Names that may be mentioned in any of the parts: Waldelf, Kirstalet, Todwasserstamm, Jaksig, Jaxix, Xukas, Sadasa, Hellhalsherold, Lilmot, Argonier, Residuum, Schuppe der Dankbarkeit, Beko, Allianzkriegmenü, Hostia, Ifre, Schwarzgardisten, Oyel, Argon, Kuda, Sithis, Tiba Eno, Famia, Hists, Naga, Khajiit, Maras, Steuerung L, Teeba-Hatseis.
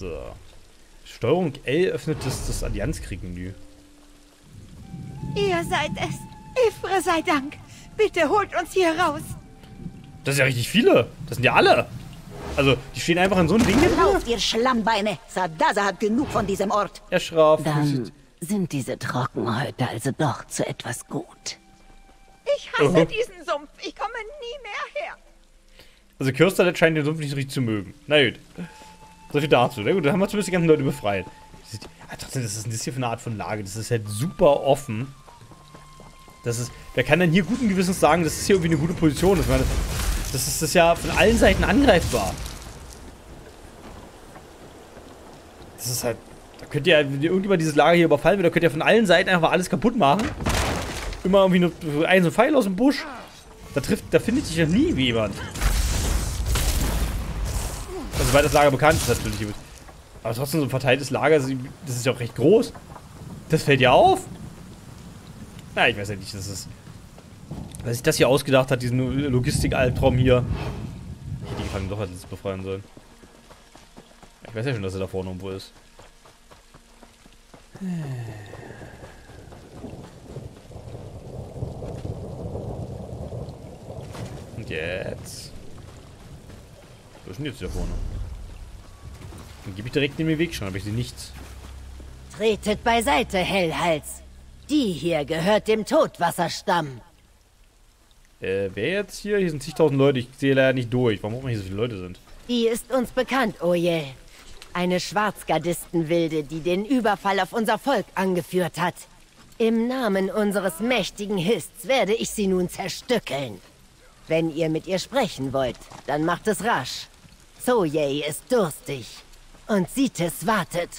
So. Steuerung L öffnet das Allianzkriegmenü. Ihr seid es. Ifre sei Dank. Bitte holt uns hier raus. Das sind ja richtig viele. Das sind ja alle. Also, die stehen einfach in so einem Ding hier. Raus, ihr Schlammbeine. Sadasa hat genug von diesem Ort. Erschraft. Dann sind diese Trockenhäute also doch zu etwas gut. Ich hasse diesen Sumpf. Ich komme nie mehr her. Also, Kirstalet scheint den Sumpf nicht so richtig zu mögen. Na gut. So viel dazu. Na gut, dann haben wir zumindest die ganzen Leute befreit. Trotzdem, das ist das hier für eine Art von Lage. Das ist halt super offen. Das ist, wer kann denn hier guten Gewissens sagen, dass das hier irgendwie eine gute Position ist? Ich meine, das ist ja von allen Seiten angreifbar. Das ist halt, da könnt ihr, wenn irgendjemand dieses Lager hier überfallen wird, da könnt ihr von allen Seiten einfach alles kaputt machen. Immer irgendwie nur einen so Pfeil aus dem Busch. Da findet sich ja nie jemand. Also weil das Lager bekannt ist natürlich. Aber trotzdem so ein verteiltes Lager, das ist ja auch recht groß. Das fällt ja auf. Na, ich weiß ja nicht, das ist... Wer sich das hier ausgedacht hat, diesen Logistik-Albtraum hier. Ich hätte die Gefangenen doch jetzt befreien sollen. Ich weiß ja schon, dass er da vorne irgendwo ist. Und jetzt... Wo ist denn jetzt hier vorne? Dann gebe ich direkt in den Weg, schon habe ich sie nichts. Tretet beiseite, Hellhals! Die hier gehört dem Todwasserstamm. Wer jetzt hier? Hier sind zigtausend Leute. Ich sehe leider nicht durch. Warum auch nicht so viele Leute sind. Die ist uns bekannt, Oyel. Eine Schwarzgardistenwilde, die den Überfall auf unser Volk angeführt hat. Im Namen unseres mächtigen Hists werde ich sie nun zerstückeln. Wenn ihr mit ihr sprechen wollt, dann macht es rasch. Oyel ist durstig. Und Sithis wartet.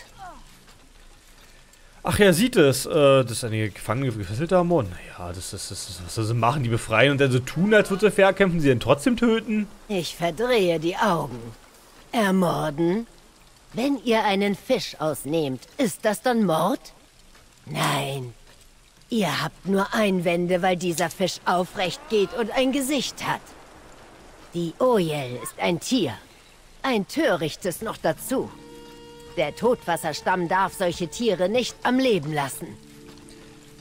Ach ja, Sithis. Das ist eine Gefangene gefesselt am Mond. Naja, das ist, was sie machen, die befreien und dann so tun, als würden sie fair kämpfen, sie dann trotzdem töten. Ich verdrehe die Augen. Ermorden? Wenn ihr einen Fisch ausnehmt, ist das dann Mord? Nein. Ihr habt nur Einwände, weil dieser Fisch aufrecht geht und ein Gesicht hat. Die Oyel ist ein Tier. Ein törichtes noch dazu. Der Todwasserstamm darf solche Tiere nicht am Leben lassen.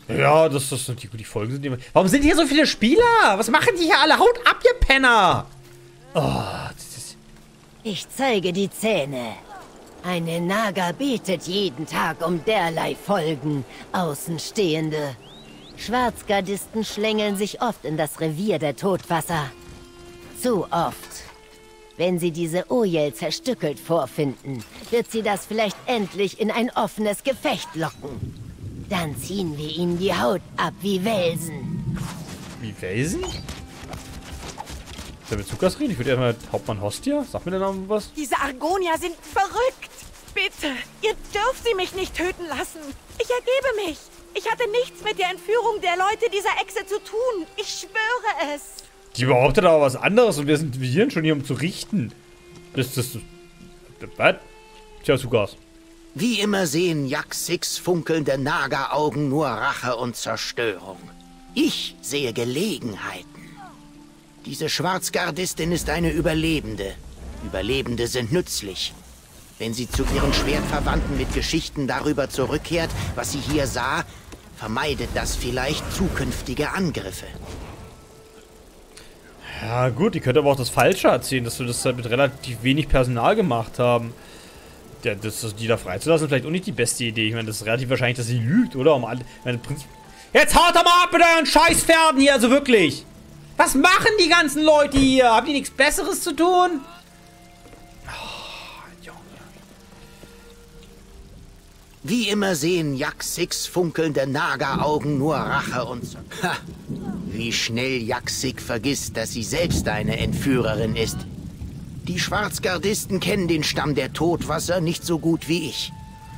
Ja, das ist natürlich gut. Die Folgen sind immer... Warum sind hier so viele Spieler? Was machen die hier alle? Haut ab, ihr Penner! Oh, ich zeige die Zähne. Eine Naga betet jeden Tag um derlei Folgen. Außenstehende. Schwarzgardisten schlängeln sich oft in das Revier der Todwasser. Zu oft. Wenn sie diese Oyel zerstückelt vorfinden, wird sie das vielleicht endlich in ein offenes Gefecht locken. Dann ziehen wir ihnen die Haut ab wie Welsen. Wie Welsen? Soll ich mit Xukas reden? Ich würde erstmal Hauptmann Hostia. Sag mir der Name was. Diese Argonier sind verrückt. Bitte, ihr dürft sie mich nicht töten lassen. Ich ergebe mich. Ich hatte nichts mit der Entführung der Leute dieser Echse zu tun. Ich schwöre es. Die behauptet aber was anderes und wir sind schon hier, um zu richten. Was? Tja, Xukas. Wie immer sehen Jaxix funkelnde Naga-Augen nur Rache und Zerstörung. Ich sehe Gelegenheiten. Diese Schwarzgardistin ist eine Überlebende. Überlebende sind nützlich. Wenn sie zu ihren Schwertverwandten mit Geschichten darüber zurückkehrt, was sie hier sah, vermeidet das vielleicht zukünftige Angriffe. Ja gut, die könnte aber auch das Falsche erzählen, dass wir das halt mit relativ wenig Personal gemacht haben. Ja, die da freizulassen ist vielleicht auch nicht die beste Idee. Ich meine, das ist relativ wahrscheinlich, dass sie lügt, oder? Jetzt haut doch mal ab mit euren Scheißpferden hier, also wirklich! Was machen die ganzen Leute hier? Haben die nichts Besseres zu tun? Oh, Junge. Wie immer sehen Jaxix funkelnde Naga-Augen nur Rache und... Ha! Wie schnell Jaksig vergisst, dass sie selbst eine Entführerin ist. Die Schwarzgardisten kennen den Stamm der Todwasser nicht so gut wie ich.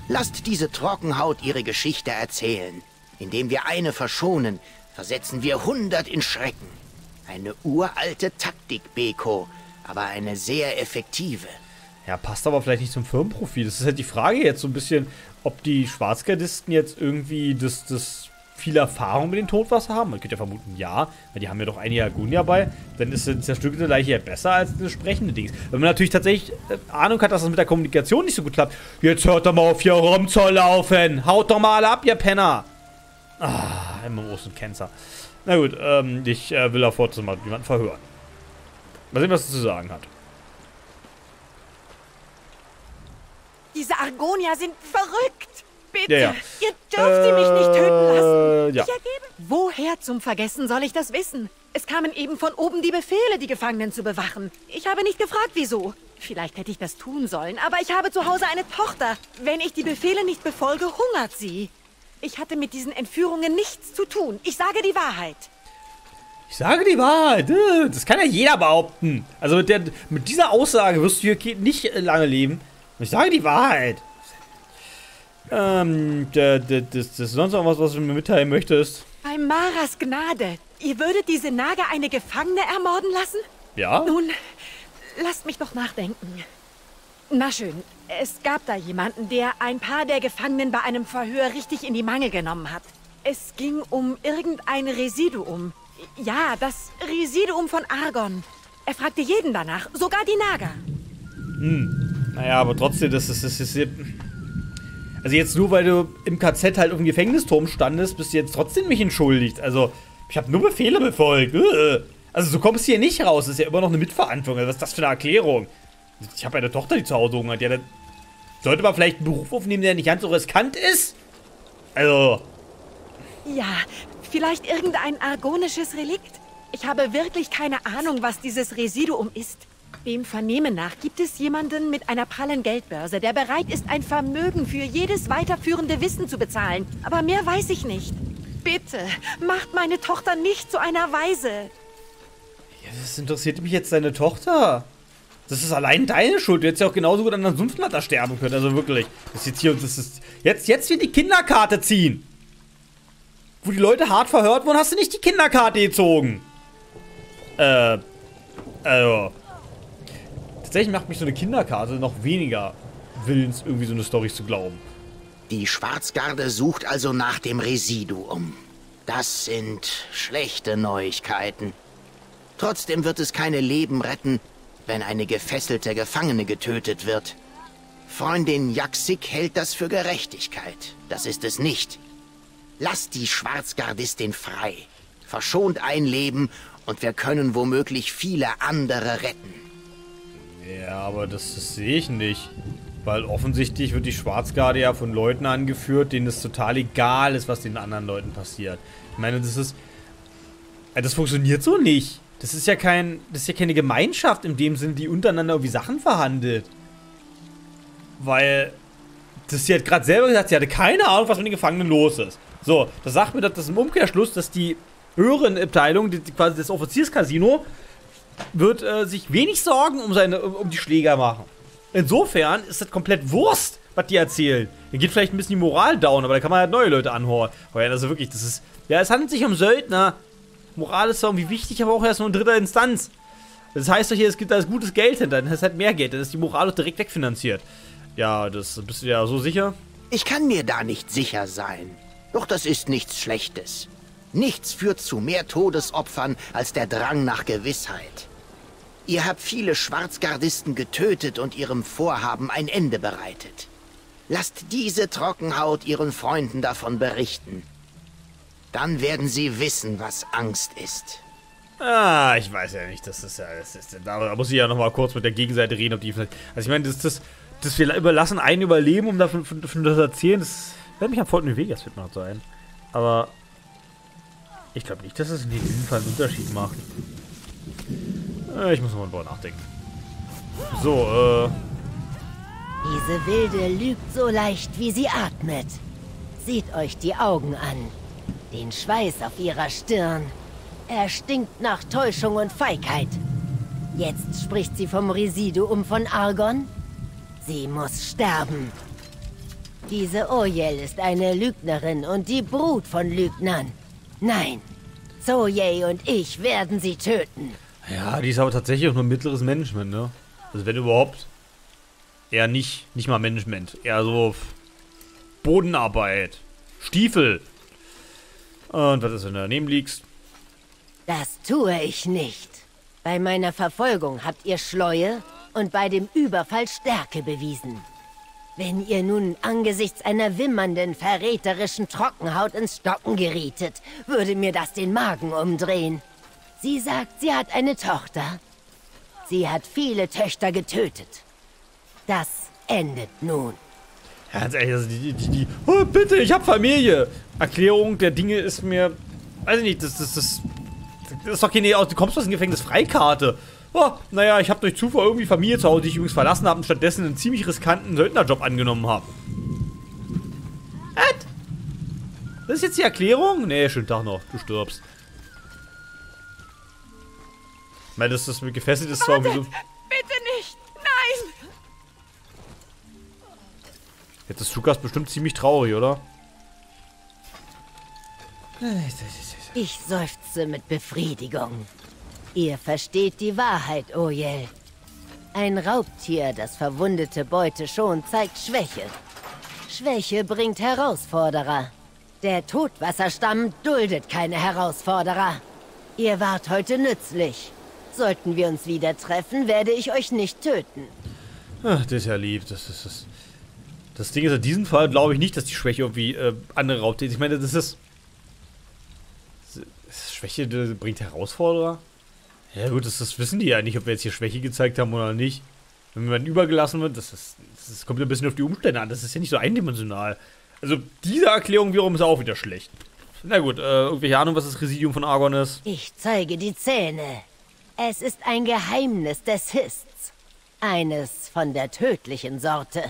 Lasst diese Trockenhaut ihre Geschichte erzählen. Indem wir eine verschonen, versetzen wir 100 in Schrecken. Eine uralte Taktik, Beko, aber eine sehr effektive. Ja, passt aber vielleicht nicht zum Firmenprofil. Das ist halt die Frage jetzt so ein bisschen, ob die Schwarzgardisten jetzt irgendwie das viel Erfahrung mit den Todwasser haben? Man könnte ja vermuten, ja, weil die haben ja doch einige Argonier bei. Dann ist eine zerstückelte Leiche ja besser als eine sprechende Dings. Wenn man natürlich tatsächlich Ahnung hat, dass das mit der Kommunikation nicht so gut klappt. Jetzt hört doch mal auf, hier rumzulaufen. Haut doch mal alle ab, ihr Penner. Ah, MMOs und Cancer. Na gut, ich will auf Fortsetzung mal jemanden verhören. Mal sehen, was er zu sagen hat. Diese Argonier sind verrückt. Bitte, ihr dürft sie mich nicht töten lassen. Ja. Ich ergebe. Woher zum Vergessen soll ich das wissen? Es kamen eben von oben die Befehle, die Gefangenen zu bewachen. Ich habe nicht gefragt, wieso. Vielleicht hätte ich das tun sollen, aber ich habe zu Hause eine Tochter. Wenn ich die Befehle nicht befolge, hungert sie. Ich hatte mit diesen Entführungen nichts zu tun. Ich sage die Wahrheit. Ich sage die Wahrheit. Das kann ja jeder behaupten. Also mit dieser Aussage wirst du hier nicht lange leben. Ich sage die Wahrheit. Das ist sonst noch was, was du mir mitteilen möchtest. Bei Maras Gnade, ihr würdet diese Naga eine Gefangene ermorden lassen? Ja. Nun, lasst mich doch nachdenken. Na schön, es gab da jemanden, der ein paar der Gefangenen bei einem Verhör richtig in die Mangel genommen hat. Es ging um irgendein Residuum. Ja, das Residuum von Argon. Er fragte jeden danach, sogar die Naga. Hm, naja, aber trotzdem, das ist also jetzt nur, weil du im KZ halt auf dem Gefängnisturm standest, bist du jetzt trotzdem nicht entschuldigt. Also, ich habe nur Befehle befolgt. Also, so kommst du hier nicht raus. Das ist ja immer noch eine Mitverantwortung. Was ist das für eine Erklärung? Ich habe eine Tochter, die zu Hause hungert. Ja, dann sollte man vielleicht einen Beruf aufnehmen, der nicht ganz so riskant ist? Also... Ja, vielleicht irgendein argonisches Relikt? Ich habe wirklich keine Ahnung, was dieses Residuum ist. Dem Vernehmen nach gibt es jemanden mit einer prallen Geldbörse, der bereit ist, ein Vermögen für jedes weiterführende Wissen zu bezahlen. Aber mehr weiß ich nicht. Bitte, macht meine Tochter nicht zu einer Waise. Ja, das interessiert mich jetzt, deine Tochter. Das ist allein deine Schuld. Du hättest ja auch genauso gut an der Sumpfnatter sterben können. Also wirklich. Das ist jetzt hier und das ist. Jetzt wird die Kinderkarte ziehen. Wo die Leute hart verhört wurden, hast du nicht die Kinderkarte gezogen. Also. Tatsächlich macht mich so eine Kinderkarte noch weniger willens, irgendwie so eine Story zu glauben. Die Schwarzgarde sucht also nach dem Residuum. Das sind schlechte Neuigkeiten. Trotzdem wird es keine Leben retten, wenn eine gefesselte Gefangene getötet wird. Freundin Jaxig hält das für Gerechtigkeit. Das ist es nicht. Lasst die Schwarzgardistin frei. Verschont ein Leben und wir können womöglich viele andere retten. Ja, aber das sehe ich nicht. Weil offensichtlich wird die Schwarzgarde ja von Leuten angeführt, denen es total egal ist, was den anderen Leuten passiert. Ich meine, das funktioniert so nicht. Das ist ja keine Gemeinschaft in dem Sinne, die untereinander irgendwie Sachen verhandelt. Weil... Sie hat gerade selber gesagt, sie hatte keine Ahnung, was mit den Gefangenen los ist. So, das sagt mir, dass das im Umkehrschluss, dass die höheren Abteilung, quasi das Offizierscasino... wird sich wenig Sorgen um die Schläger machen. Insofern ist das komplett Wurst, was die erzählen. Da geht vielleicht ein bisschen die Moral down, aber da kann man halt neue Leute anhören. Oh ja, also wirklich, das ist... Ja, es handelt sich um Söldner. Moral ist zwar irgendwie wichtig, aber auch erst nur in dritter Instanz. Das heißt doch hier, es gibt da gutes Geld hinter, das ist halt mehr Geld, dann ist die Moral doch direkt wegfinanziert. Ja, das bist du ja so sicher. Ich kann mir da nicht sicher sein. Doch das ist nichts Schlechtes. Nichts führt zu mehr Todesopfern als der Drang nach Gewissheit. Ihr habt viele Schwarzgardisten getötet und ihrem Vorhaben ein Ende bereitet. Lasst diese Trockenhaut ihren Freunden davon berichten. Dann werden sie wissen, was Angst ist. Ah, ich weiß ja nicht, da muss ich ja nochmal kurz mit der Gegenseite reden, ob die vielleicht... Also ich meine, das wir überlassen einen Überleben, um davon das erzählen, das wird mich am folgenden Weg erst noch sein. Aber... Ich glaube nicht, dass es in diesem Fall einen Unterschied macht. Ich muss nochmal drüber nachdenken. So, Diese Wilde lügt so leicht, wie sie atmet. Seht euch die Augen an. Den Schweiß auf ihrer Stirn. Er stinkt nach Täuschung und Feigheit. Jetzt spricht sie vom Residuum von Argon. Sie muss sterben. Diese Oyel ist eine Lügnerin und die Brut von Lügnern. Nein, Zoe und ich werden sie töten. Ja, die ist aber tatsächlich auch nur mittleres Management, ne? Also wenn überhaupt, eher nicht mal Management, eher so Bodenarbeit, Stiefel. Und was ist, wenn du daneben liegst? Das tue ich nicht. Bei meiner Verfolgung habt ihr Schleue und bei dem Überfall Stärke bewiesen. Wenn ihr nun angesichts einer wimmernden, verräterischen Trockenhaut ins Stocken gerietet, würde mir das den Magen umdrehen. Sie sagt, sie hat eine Tochter. Sie hat viele Töchter getötet. Das endet nun. Ganz ehrlich, also die oh, bitte, ich hab Familie. Erklärung der Dinge ist mir... Weiß ich nicht, das ist doch keine... Du kommst aus dem Gefängnis, Freikarte. Oh, naja, ich habe durch Zufall irgendwie Familie zu Hause, die ich übrigens verlassen habe und stattdessen einen ziemlich riskanten Söldnerjob angenommen habe. What? Das ist jetzt die Erklärung? Nee, schönen Tag noch, du stirbst. Ich meine, dass das mit gefesselt ist, zwar irgendwie so... Bitte nicht! Nein! Jetzt ist Xukas bestimmt ziemlich traurig, oder? Ich seufze mit Befriedigung. Ihr versteht die Wahrheit, Oyel. Ein Raubtier, das verwundete Beute schon, zeigt Schwäche. Schwäche bringt Herausforderer. Der Todwasserstamm duldet keine Herausforderer. Ihr wart heute nützlich. Sollten wir uns wieder treffen, werde ich euch nicht töten. Ach, das ist ja lieb. Das Ding ist, in diesem Fall glaube ich nicht, dass die Schwäche irgendwie andere Raubtiere... Ich meine, Schwäche bringt Herausforderer? Ja gut, das wissen die ja nicht, ob wir jetzt hier Schwäche gezeigt haben oder nicht. Wenn man übergelassen wird, das kommt ein bisschen auf die Umstände an. Das ist ja nicht so eindimensional. Also diese Erklärung wiederum ist auch wieder schlecht. Na gut, irgendwelche Ahnung, was das Residuum von Argon ist? Ich zeige die Zähne. Es ist ein Geheimnis des Hists. Eines von der tödlichen Sorte.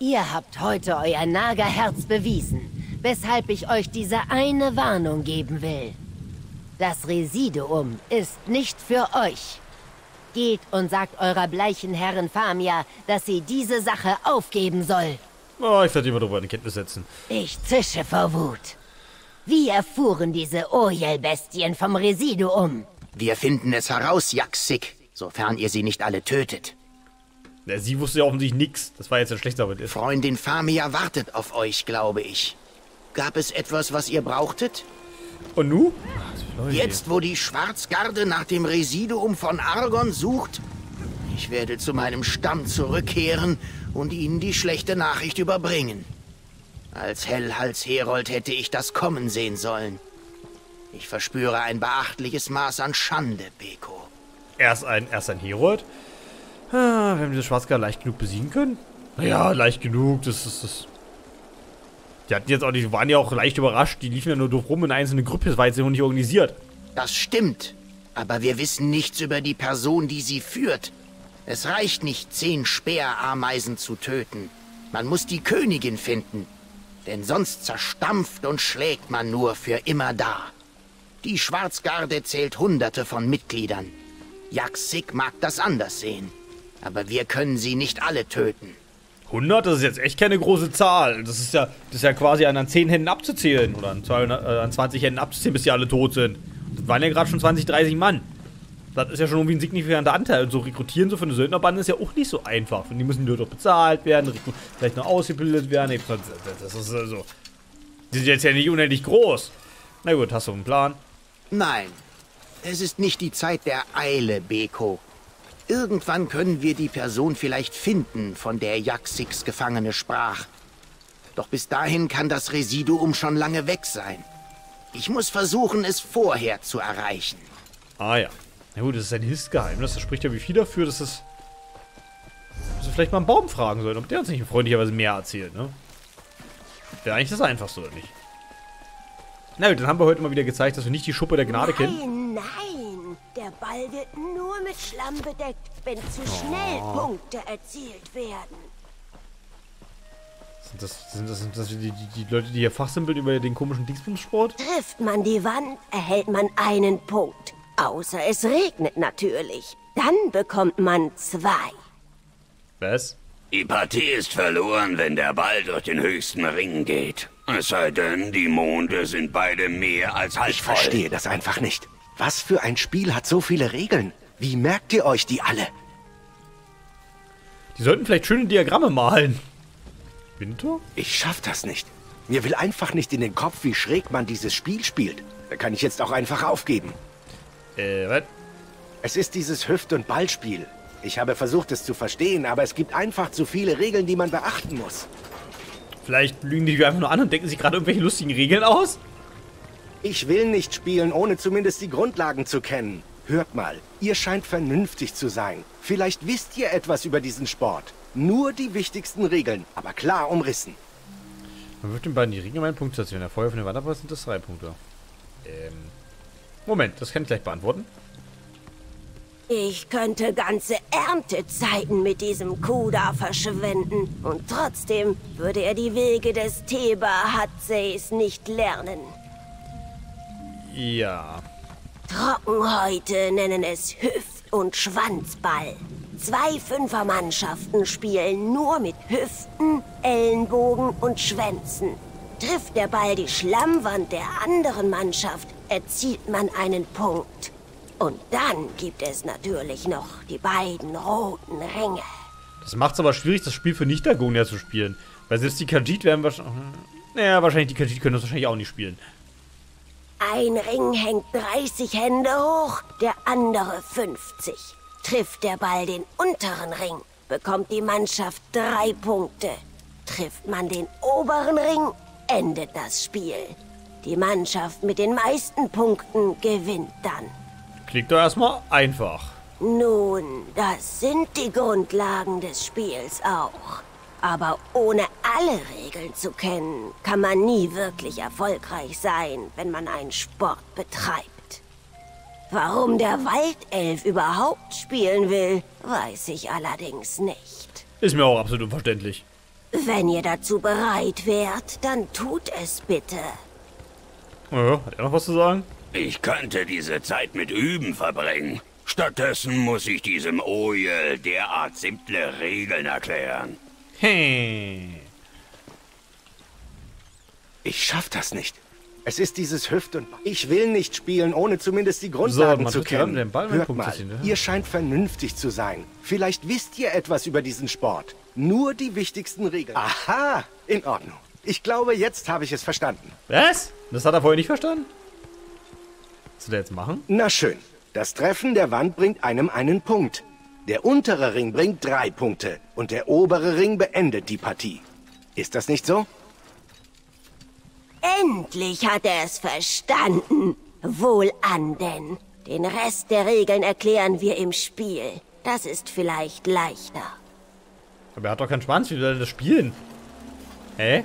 Ihr habt heute euer Naga-Herz bewiesen, weshalb ich euch diese eine Warnung geben will. Das Residuum ist nicht für euch. Geht und sagt eurer bleichen Herrin Famia, dass sie diese Sache aufgeben soll. Oh, ich werde immer darüber eine Kenntnis setzen. Ich zische vor Wut. Wie erfuhren diese Oyel-Bestien vom Residuum? Wir finden es heraus, Jaksig, sofern ihr sie nicht alle tötet. Ja, sie wusste ja offensichtlich nichts. Das war jetzt ein schlechter Witz. Freundin Famia wartet auf euch, glaube ich. Gab es etwas, was ihr brauchtet? Und nu? Jetzt, wo die Schwarzgarde nach dem Residuum von Argon sucht, ich werde zu meinem Stamm zurückkehren und ihnen die schlechte Nachricht überbringen. Als Hellhalsherold hätte ich das kommen sehen sollen. Ich verspüre ein beachtliches Maß an Schande, Beko. Erst ein Herold? Ah, wir haben diese Schwarzgarde leicht genug besiegen können? Naja, leicht genug, das... Die hatten jetzt auch nicht, waren ja auch leicht überrascht. Die liefen ja nur doof rum in einzelnen Gruppen, das war jetzt noch nicht organisiert. Das stimmt. Aber wir wissen nichts über die Person, die sie führt. Es reicht nicht, 10 Speerameisen zu töten. Man muss die Königin finden. Denn sonst zerstampft und schlägt man nur für immer da. Die Schwarzgarde zählt Hunderte von Mitgliedern. Jaxig mag das anders sehen. Aber wir können sie nicht alle töten. 100, das ist jetzt echt keine große Zahl. Das ist ja quasi an 10 Händen abzuzählen. Oder an 20 Händen abzuzählen, bis die alle tot sind. Das waren ja gerade schon 20, 30 Mann. Das ist ja schon irgendwie ein signifikanter Anteil. Und so rekrutieren so für eine Söldnerbande ist ja auch nicht so einfach. Und die müssen nur doch bezahlt werden, vielleicht noch ausgebildet werden. Das ist also... Die sind jetzt ja nicht unendlich groß. Na gut, hast du einen Plan? Nein. Es ist nicht die Zeit der Eile, Beko. Irgendwann können wir die Person vielleicht finden, von der Jaxix Gefangene sprach. Doch bis dahin kann das Residuum schon lange weg sein. Ich muss versuchen, es vorher zu erreichen. Ah ja. Na gut, das ist ein Histgeheimnis. Das spricht ja wie viel dafür, dass es... Also vielleicht mal einen Baum fragen sollen, ob der uns nicht freundlicherweise mehr erzählt, ne? Wäre eigentlich das Einfachste, oder nicht? Na gut, dann haben wir heute mal wieder gezeigt, dass wir nicht die Schuppe der Gnade kennen. Nein, der Ball wird nur mit Schlamm bedeckt, wenn zu schnell Punkte erzielt werden. Sind das die Leute, die hier fachsimpeln über den komischen Dingsbums-Sport? Trifft man die Wand, erhält man einen Punkt. Außer es regnet natürlich. Dann bekommt man 2. Was? Die Partie ist verloren, wenn der Ball durch den höchsten Ring geht. Es sei denn, die Monde sind beide mehr als halb voll. Ich verstehe das einfach nicht. Was für ein Spiel hat so viele Regeln? Wie merkt ihr euch die alle? Die sollten vielleicht schöne Diagramme malen. Winter? Ich schaff das nicht. Mir will einfach nicht in den Kopf, wie schräg man dieses Spiel spielt. Da kann ich jetzt auch einfach aufgeben. Was? Es ist dieses Hüft- und Ballspiel. Ich habe versucht, es zu verstehen, aber es gibt einfach zu viele Regeln, die man beachten muss. Vielleicht lügen die einfach nur an und denken sich gerade irgendwelche lustigen Regeln aus? Ich will nicht spielen, ohne zumindest die Grundlagen zu kennen. Hört mal, ihr scheint vernünftig zu sein. Vielleicht wisst ihr etwas über diesen Sport. Nur die wichtigsten Regeln, aber klar umrissen. Man wird den beiden die Regeln meinen Punkt setzen. Wenn er vorher von der Wanderpass sind das 3 Punkte. Moment, das kann ich gleich beantworten. Ich könnte ganze Erntezeiten mit diesem Kuda verschwenden. Und trotzdem würde er die Wege des Teeba-Hatseis nicht lernen. Ja. Trockenhäute nennen es Hüft- und Schwanzball. 2 Fünfermannschaften spielen nur mit Hüften, Ellenbogen und Schwänzen. Trifft der Ball die Schlammwand der anderen Mannschaft, erzielt man einen Punkt. Und dann gibt es natürlich noch die beiden roten Ringe. Das macht's aber schwierig, das Spiel für Nicht-Argonier zu spielen. Weil selbst die Khajiit werden wahrscheinlich... Naja, wahrscheinlich die Khajiit können das wahrscheinlich auch nicht spielen. Ein Ring hängt 30 Hände hoch, der andere 50. Trifft der Ball den unteren Ring, bekommt die Mannschaft 3 Punkte. Trifft man den oberen Ring, endet das Spiel. Die Mannschaft mit den meisten Punkten gewinnt dann. Klingt doch erstmal einfach. Nun, das sind die Grundlagen des Spiels auch. Aber ohne alle Regeln zu kennen, kann man nie wirklich erfolgreich sein, wenn man einen Sport betreibt. Warum der Waldelf überhaupt spielen will, weiß ich allerdings nicht. Ist mir auch absolut unverständlich. Wenn ihr dazu bereit wärt, dann tut es bitte. Ja, hat er noch was zu sagen? Ich könnte diese Zeit mit Üben verbringen. Stattdessen muss ich diesem Oyel derart simple Regeln erklären. Hey. Ich schaff das nicht. Es ist dieses Hüft- und... Ich will nicht spielen, ohne zumindest die Grundlagen zu kennen. Den Ball Hört mal, hin, ja. Ihr scheint vernünftig zu sein. Vielleicht wisst ihr etwas über diesen Sport. Nur die wichtigsten Regeln. Aha, in Ordnung. Ich glaube, jetzt habe ich es verstanden. Was? Das hat er vorher nicht verstanden? Willst du das jetzt machen? Na schön. Das Treffen der Wand bringt einem einen Punkt. Der untere Ring bringt 3 Punkte. Und der obere Ring beendet die Partie. Ist das nicht so? Endlich hat er es verstanden. Wohlan denn. Den Rest der Regeln erklären wir im Spiel. Das ist vielleicht leichter. Aber er hat doch keinen Schwanz. Wie soll er das spielen? Hä?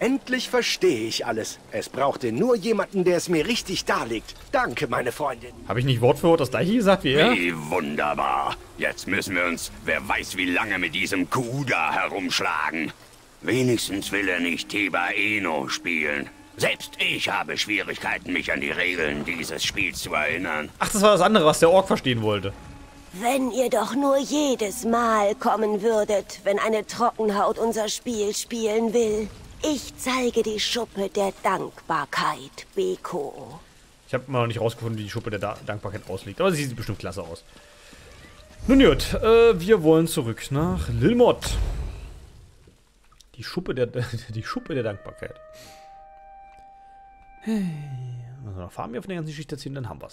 Endlich verstehe ich alles. Es brauchte nur jemanden, der es mir richtig darlegt. Danke, meine Freundin. Habe ich nicht Wort für Wort das gleiche gesagt wie er? Wie wunderbar. Jetzt müssen wir uns, wer weiß wie lange, mit diesem Kuda herumschlagen. Wenigstens will er nicht Tiba Eno spielen. Selbst ich habe Schwierigkeiten, mich an die Regeln dieses Spiels zu erinnern. Ach, das war das andere, was der Ork verstehen wollte. Wenn ihr doch nur jedes Mal kommen würdet, wenn eine Trockenhaut unser Spiel spielen will. Ich zeige die Schuppe der Dankbarkeit, Beko. Ich habe mal noch nicht rausgefunden, wie die Schuppe der Dankbarkeit aussieht, aber sie sieht bestimmt klasse aus. Nun gut, wir wollen zurück nach Lilmot. Die Schuppe der Dankbarkeit. Hey, also, fahren wir von der ganzen Geschichte erzählen, dann haben wir's.